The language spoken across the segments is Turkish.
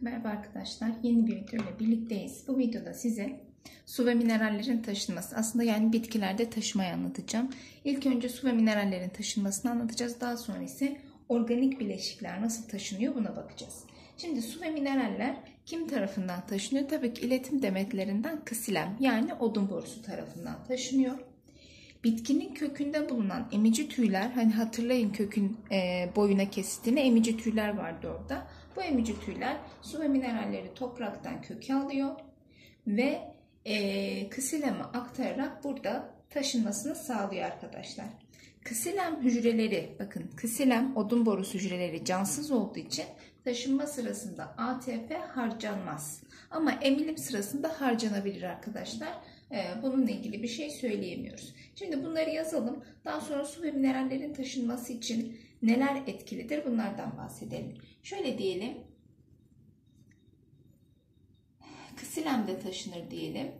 Merhaba arkadaşlar, yeni bir video ile birlikteyiz. Bu videoda size su ve minerallerin taşınması, aslında yani bitkilerde taşımayı anlatacağım. İlk önce su ve minerallerin taşınmasını anlatacağız. Daha sonra ise organik bileşikler nasıl taşınıyor buna bakacağız. Şimdi su ve mineraller kim tarafından taşınıyor? Tabii ki iletim demetlerinden ksilem, yani odun borusu tarafından taşınıyor. Bitkinin kökünde bulunan emici tüyler, hani hatırlayın kökün boyuna kestiğine emici tüyler vardı orada. Bu emici tüyler su ve mineralleri topraktan köke alıyor ve ksileme aktararak burada taşınmasını sağlıyor arkadaşlar. Ksilem hücreleri, bakın ksilem odun borusu hücreleri cansız olduğu için taşınma sırasında ATP harcanmaz. Ama emilim sırasında harcanabilir arkadaşlar. Bununla ilgili bir şey söyleyemiyoruz. Şimdi bunları yazalım. Daha sonra su ve minerallerin taşınması için neler etkilidir? Bunlardan bahsedelim. Şöyle diyelim. Ksilem de taşınır diyelim.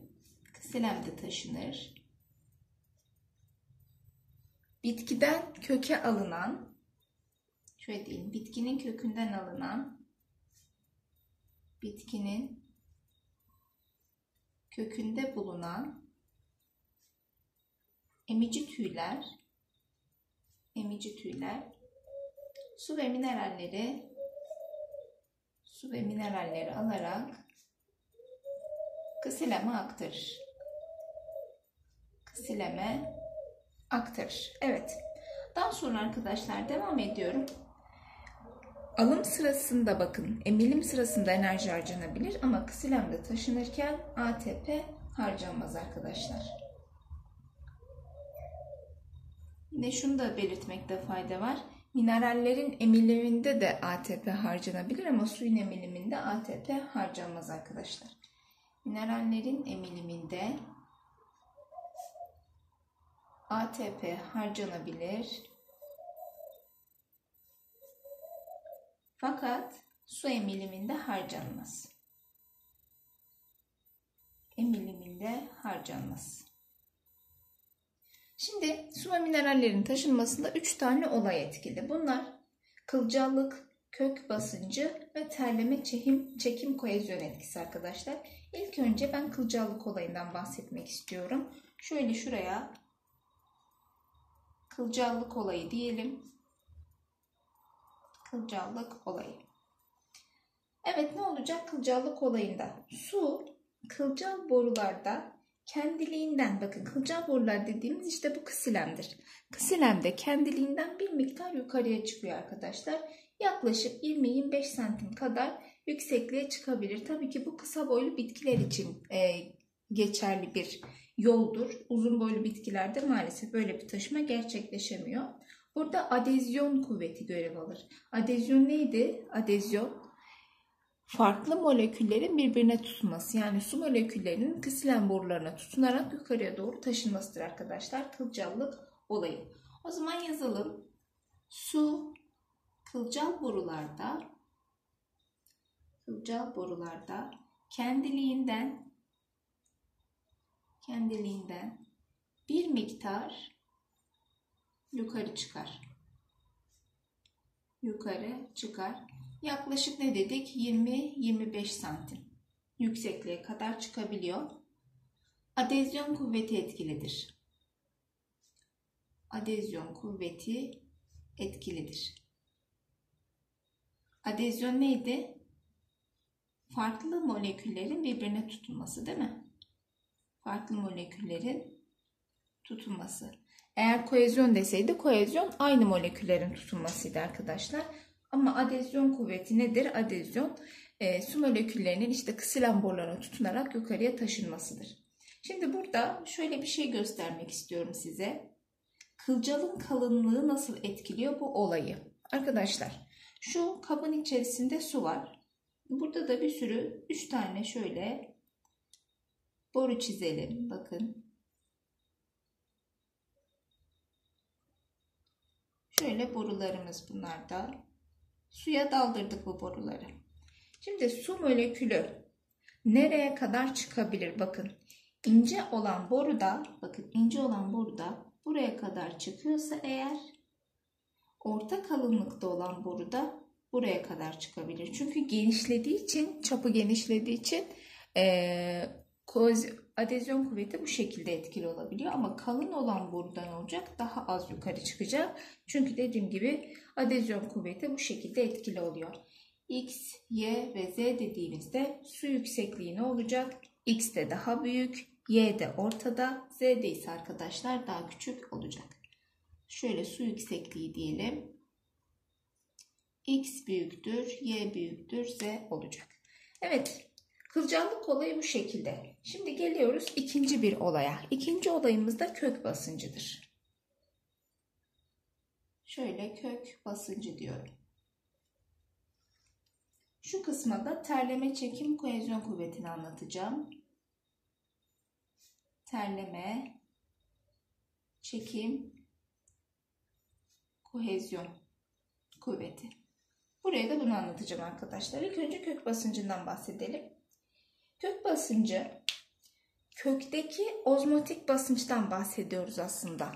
Ksilem de taşınır. Bitkiden köke alınan, şöyle diyelim, bitkinin kökünden alınan, bitkinin kökünde bulunan emici tüyler su ve mineralleri alarak ksileme aktarır. Evet. Daha sonra arkadaşlar devam ediyorum. Alım sırasında, bakın emilim sırasında enerji harcanabilir ama ksilem taşınırken ATP harcanmaz arkadaşlar. Yine şunu da belirtmekte fayda var. Minerallerin emiliminde de ATP harcanabilir ama suyun emiliminde ATP harcanmaz arkadaşlar. Minerallerin emiliminde ATP harcanabilir. Fakat su emiliminde harcanmaz. Şimdi su ve minerallerin taşınmasında 3 tane olay etkili. Bunlar kılcallık, kök basıncı ve terleme çekim koezyon etkisi arkadaşlar. İlk önce ben kılcallık olayından bahsetmek istiyorum. Şöyle şuraya kılcallık olayı diyelim. Kılcallık olayı. Evet, ne olacak kılcallık olayında? Su kılcal borularda kendiliğinden, bakın kılcal borular dediğimiz işte bu kisilemdir. Kisilemde kendiliğinden bir miktar yukarıya çıkıyor arkadaşlar. Yaklaşık 20-25 santim kadar yüksekliğe çıkabilir. Tabii ki bu kısa boylu bitkiler için geçerli bir yoldur. Uzun boylu bitkilerde maalesef böyle bir taşıma gerçekleşemiyor. Burada adezyon kuvveti görev alır. Adezyon neydi? Adezyon farklı moleküllerin birbirine tutunması. Yani su moleküllerinin ksilem borularına tutunarak yukarıya doğru taşınmasıdır arkadaşlar. Kılcallık olayı. O zaman yazalım. Su kılcal borularda kendiliğinden bir miktar yukarı çıkar. Yaklaşık ne dedik? 20-25 santim yüksekliğe kadar çıkabiliyor. Adezyon kuvveti etkilidir. Adezyon neydi? Farklı moleküllerin birbirine tutunması, değil mi? Eğer koezyon deseydi, koezyon aynı moleküllerin tutunmasıydı arkadaşlar. Ama adezyon kuvveti nedir? Adezyon su moleküllerinin işte ksilem borularına tutunarak yukarıya taşınmasıdır. Şimdi burada şöyle bir şey göstermek istiyorum size. Kılcalın kalınlığı nasıl etkiliyor bu olayı? Arkadaşlar şu kabın içerisinde su var. Burada da bir sürü 3 tane şöyle boru çizelim. Bakın. Şöyle borularımız bunlar da. Suya daldırdık bu boruları. Şimdi su molekülü nereye kadar çıkabilir? Bakın ince olan boruda, buraya kadar çıkıyorsa eğer, orta kalınlıkta olan boruda buraya kadar çıkabilir. Çünkü genişlediği için, çapı genişlediği için adezyon kuvveti bu şekilde etkili olabiliyor. Ama kalın olan borudan olacak, daha az yukarı çıkacak. Çünkü dediğim gibi adezyon kuvveti bu şekilde etkili oluyor. X, Y ve Z dediğimizde su yüksekliği ne olacak? X de daha büyük, Y de ortada, Z de ise arkadaşlar daha küçük olacak. Şöyle su yüksekliği diyelim. X büyüktür, Y büyüktür, Z olacak. Evet, kılcallık olayı bu şekilde. Şimdi geliyoruz ikinci bir olaya. İkinci olayımız da kök basıncıdır. Şöyle kök basıncı diyorum. Şu kısma da terleme, çekim, kohezyon kuvvetini anlatacağım. Terleme, çekim, kohezyon kuvveti. Buraya da bunu anlatacağım arkadaşlar. İlk önce kök basıncından bahsedelim. Kök basıncı, kökteki ozmotik basınçtan bahsediyoruz aslında.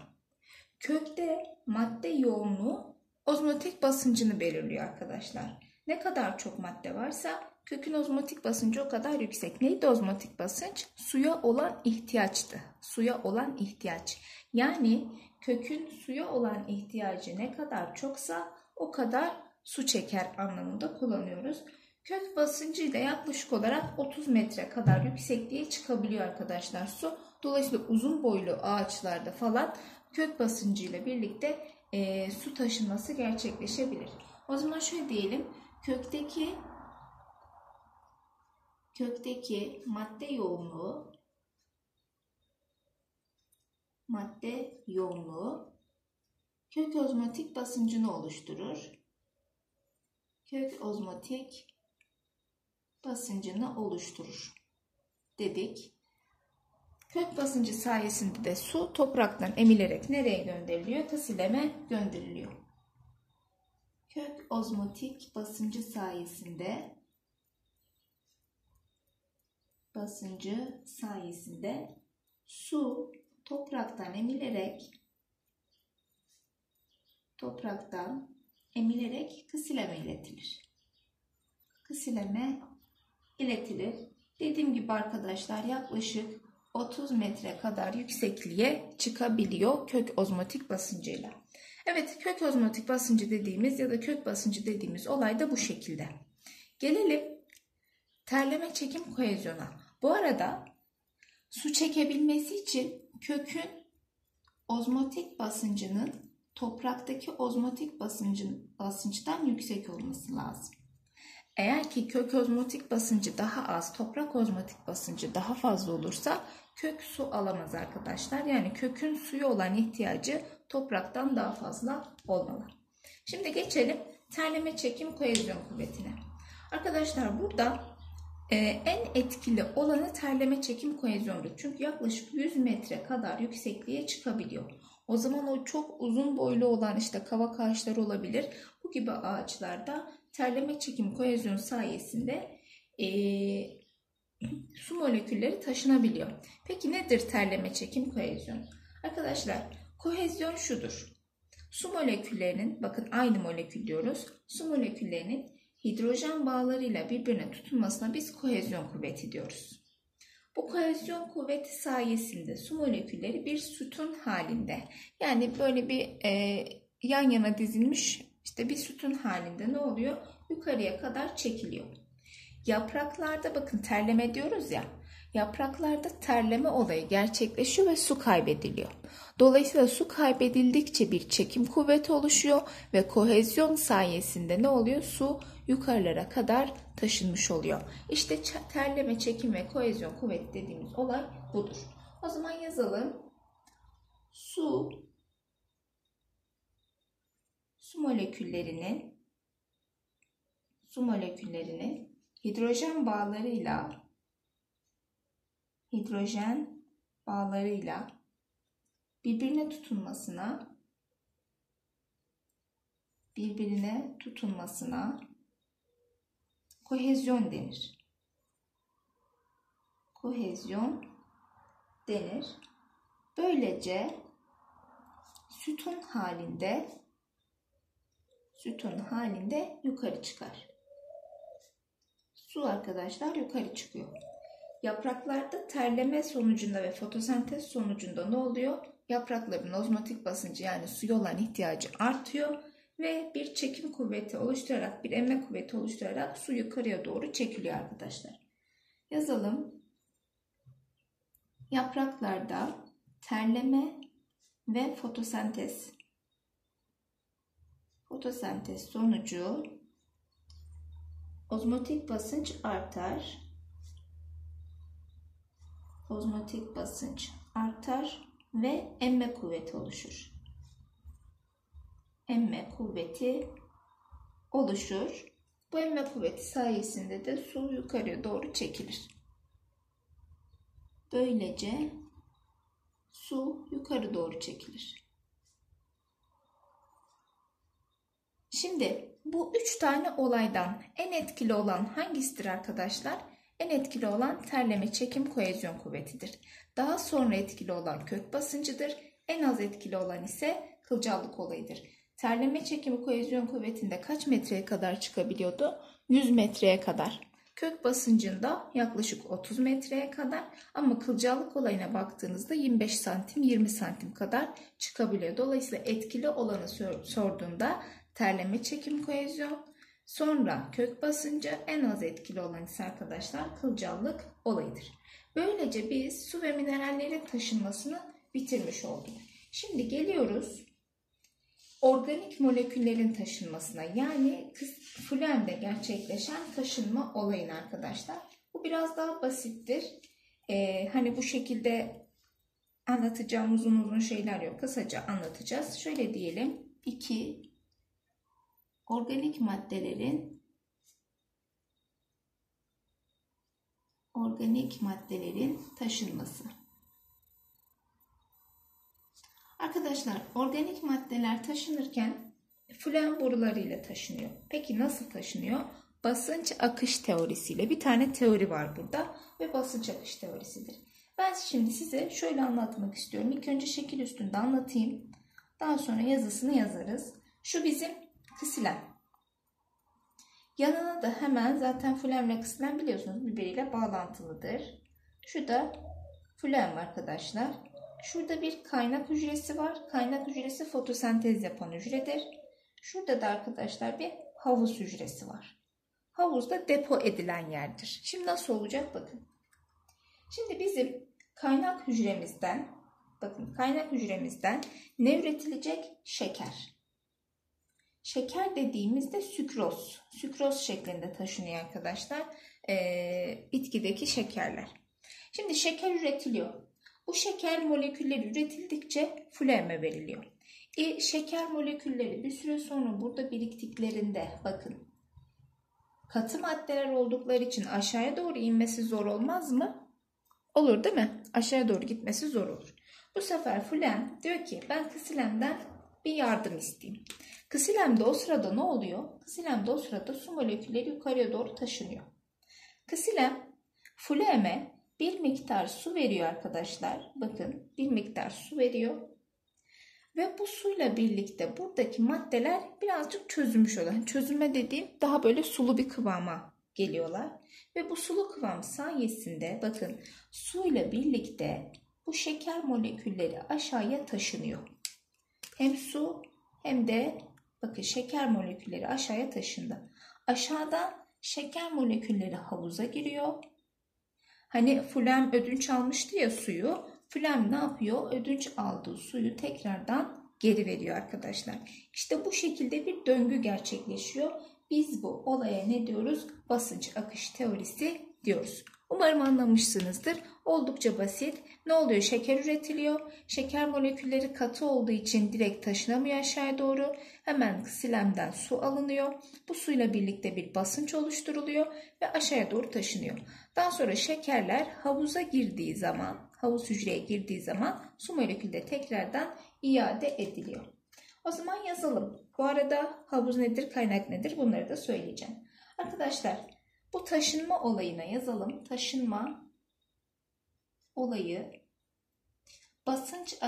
Kökte madde yoğunluğu ozmotik basıncını belirliyor arkadaşlar. Ne kadar çok madde varsa kökün ozmotik basıncı o kadar yüksek. Neydi ozmotik basınç? Suya olan ihtiyaçtı. Suya olan ihtiyaç. Yani kökün suya olan ihtiyacı ne kadar çoksa o kadar su çeker anlamında kullanıyoruz. Kök basıncı ile yaklaşık olarak 30 metre kadar yüksekliğe çıkabiliyor arkadaşlar su. Dolayısıyla uzun boylu ağaçlarda falan kök basıncı ile birlikte su taşınması gerçekleşebilir. O zaman şöyle diyelim. Kökteki madde yoğunluğu kök ozmotik basıncını oluşturur. Kök ozmotik basıncını oluşturur dedik. Kök basıncı sayesinde de su topraktan emilerek nereye gönderiliyor? Ksileme gönderiliyor. Kök ozmotik basıncı sayesinde su topraktan emilerek ksileme iletilir. Dediğim gibi arkadaşlar yaklaşık 30 metre kadar yüksekliğe çıkabiliyor kök ozmotik basıncıyla. Evet, kök ozmotik basıncı dediğimiz ya da kök basıncı dediğimiz olay da bu şekilde. Gelelim terleme, çekim, kohezyona. Bu arada su çekebilmesi için kökün ozmotik basıncının topraktaki ozmotik basınçtan yüksek olması lazım. Eğer ki kök ozmotik basıncı daha az, toprak ozmotik basıncı daha fazla olursa kök su alamaz arkadaşlar. Yani kökün suya olan ihtiyacı topraktan daha fazla olmalı. Şimdi geçelim terleme, çekim, kohezyon kuvvetine. Arkadaşlar burada en etkili olanı terleme, çekim, kohezyondur. Çünkü yaklaşık 100 metre kadar yüksekliğe çıkabiliyor. O zaman o çok uzun boylu olan işte kavak ağaçları olabilir. Bu gibi ağaçlarda terleme, çekim, kohezyon sayesinde su molekülleri taşınabiliyor. Peki nedir terleme, çekim, kohezyon? Arkadaşlar kohezyon şudur. Su moleküllerinin, bakın aynı molekül diyoruz. Su moleküllerinin hidrojen bağlarıyla birbirine tutunmasına biz kohezyon kuvveti diyoruz. Bu kohezyon kuvveti sayesinde su molekülleri bir sütun halinde, yani böyle bir yan yana dizilmiş işte bir sütun halinde ne oluyor? Yukarıya kadar çekiliyor. Yapraklarda bakın terleme diyoruz ya, yapraklarda terleme olayı gerçekleşiyor ve su kaybediliyor. Dolayısıyla su kaybedildikçe bir çekim kuvveti oluşuyor ve kohezyon sayesinde ne oluyor? Su yukarılara kadar taşınmış oluyor. İşte terleme, çekim ve kohezyon kuvveti dediğimiz olay budur. O zaman yazalım. Su moleküllerinin hidrojen bağlarıyla birbirine tutunmasına kohezyon denir. Böylece sütun halinde sütun halinde yukarı çıkar. Su arkadaşlar yukarı çıkıyor. Yapraklarda terleme sonucunda ve fotosentez sonucunda ne oluyor? Yaprakların ozmotik basıncı yani suya olan ihtiyacı artıyor ve bir çekim kuvveti oluşturarak, bir emme kuvveti oluşturarak su yukarıya doğru çekiliyor arkadaşlar. Yazalım. Yapraklarda terleme ve fotosentez sonucu ozmotik basınç artar. Ozmotik basınç artar ve emme kuvveti oluşur. Emme kuvveti oluşur. Bu emme kuvveti sayesinde de su yukarıya doğru çekilir. Böylece su yukarı doğru çekilir. Şimdi bu üç tane olaydan en etkili olan hangisidir arkadaşlar? En etkili olan terleme, çekim, koezyon kuvvetidir. Daha sonra etkili olan kök basıncıdır. En az etkili olan ise kılcallık olayıdır. Terleme, çekimi, koezyon kuvvetinde kaç metreye kadar çıkabiliyordu? 100 metreye kadar. Kök basıncında yaklaşık 30 metreye kadar ama kılcallık olayına baktığınızda 25 santim, 20 santim kadar çıkabiliyor. Dolayısıyla etkili olanı sorduğunda terleme, çekim, koezyon, sonra kök basıncı, en az etkili olan ise arkadaşlar kılcallık olayıdır. Böylece biz su ve minerallerin taşınmasını bitirmiş olduk. Şimdi geliyoruz organik moleküllerin taşınmasına, yani floemde gerçekleşen taşınma olayına arkadaşlar. Bu biraz daha basittir. Hani bu şekilde anlatacağım uzun şeyler yok. Kısaca anlatacağız. Şöyle diyelim. 2 organik maddelerin taşınması. Arkadaşlar organik maddeler taşınırken floem borularıyla taşınıyor. Peki nasıl taşınıyor? Basınç akış teorisiyle. Bir tane teori var burada ve basınç akış teorisidir. Ben şimdi size şöyle anlatmak istiyorum. İlk önce şekil üstünde anlatayım. Daha sonra yazısını yazarız. Şu bizim Ksilem. Yanına da hemen zaten floemle ksilem biliyorsunuz birbiriyle bağlantılıdır. Şu da floem arkadaşlar. Şurada bir kaynak hücresi var. Kaynak hücresi fotosentez yapan hücredir. Şurada da arkadaşlar bir havuz hücresi var. Havuz da depo edilen yerdir. Şimdi nasıl olacak bakın. Şimdi bizim kaynak hücremizden, bakın kaynak hücremizden ne üretilecek? Şeker. Şeker dediğimizde sükroz. Sükroz şeklinde taşınıyor arkadaşlar bitkideki şekerler. Şimdi şeker üretiliyor. Bu şeker molekülleri üretildikçe floeme veriliyor. Şeker molekülleri bir süre sonra burada biriktiklerinde bakın katı maddeler oldukları için aşağıya doğru inmesi zor olmaz mı? Olur değil mi? Aşağıya doğru gitmesi zor olur. Bu sefer floem diyor ki ben Ksilem'den bir yardım isteyeyim. Ksilem de o sırada ne oluyor? Ksilem de o sırada su molekülleri yukarıya doğru taşınıyor. Ksilem floeme bir miktar su veriyor arkadaşlar. Bakın bir miktar su veriyor. Ve bu suyla birlikte buradaki maddeler birazcık çözülmüş oluyor. Çözülme dediğim daha böyle sulu bir kıvama geliyorlar. Ve bu sulu kıvam sayesinde bakın suyla birlikte bu şeker molekülleri aşağıya taşınıyor. Hem su hem de bakın şeker molekülleri aşağıya taşındı. Aşağıdan şeker molekülleri havuza giriyor. Hani floem ödünç almıştı ya suyu. Floem ne yapıyor? Ödünç aldığı suyu tekrardan geri veriyor arkadaşlar. İşte bu şekilde bir döngü gerçekleşiyor. Biz bu olaya ne diyoruz? Basınç akış teorisi diyoruz. Umarım anlamışsınızdır. Oldukça basit. Ne oluyor? Şeker üretiliyor. Şeker molekülleri katı olduğu için direkt taşınamıyor aşağıya doğru. Hemen Ksilem'den su alınıyor. Bu suyla birlikte bir basınç oluşturuluyor ve aşağıya doğru taşınıyor. Daha sonra şekerler havuza girdiği zaman, havuz hücreye girdiği zaman su molekülü de tekrardan iade ediliyor. O zaman yazalım. Bu arada havuz nedir, kaynak nedir bunları da söyleyeceğim. Arkadaşlar bu taşınma olayına yazalım. Taşınma olayı basınç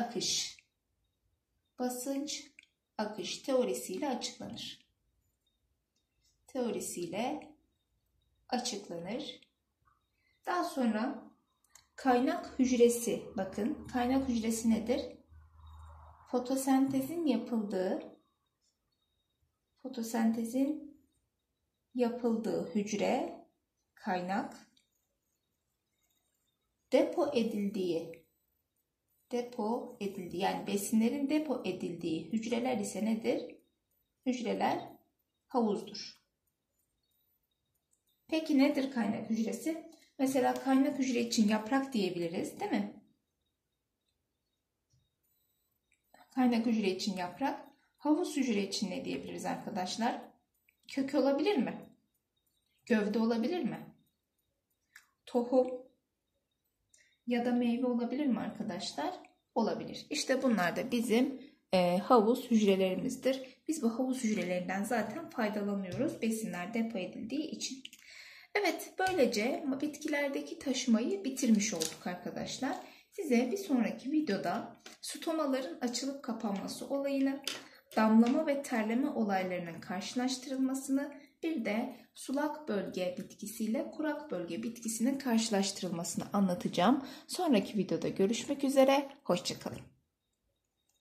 akış teorisiyle açıklanır. teorisiyle açıklanır. Daha sonra kaynak hücresi, bakın kaynak hücresi nedir? Fotosentezin yapıldığı hücre kaynak, depo edildiği yani besinlerin depo edildiği hücreler ise nedir? Hücreler havuzdur. Peki nedir kaynak hücresi? Mesela kaynak hücre için yaprak diyebiliriz, değil mi? Kaynak hücre için yaprak. Havuz hücre için ne diyebiliriz arkadaşlar? Kök olabilir mi? Gövde olabilir mi? Tohum ya da meyve olabilir mi arkadaşlar? Olabilir. İşte bunlar da bizim havuz hücrelerimizdir. Biz bu havuz hücrelerinden zaten faydalanıyoruz, besinler depo edildiği için. Evet, böylece bitkilerdeki taşımayı bitirmiş olduk arkadaşlar. Size bir sonraki videoda stomaların açılıp kapanması olayını, damlama ve terleme olaylarının karşılaştırılmasını, bir de sulak bölge bitkisiyle kurak bölge bitkisinin karşılaştırılmasını anlatacağım. Sonraki videoda görüşmek üzere, hoşça kalın.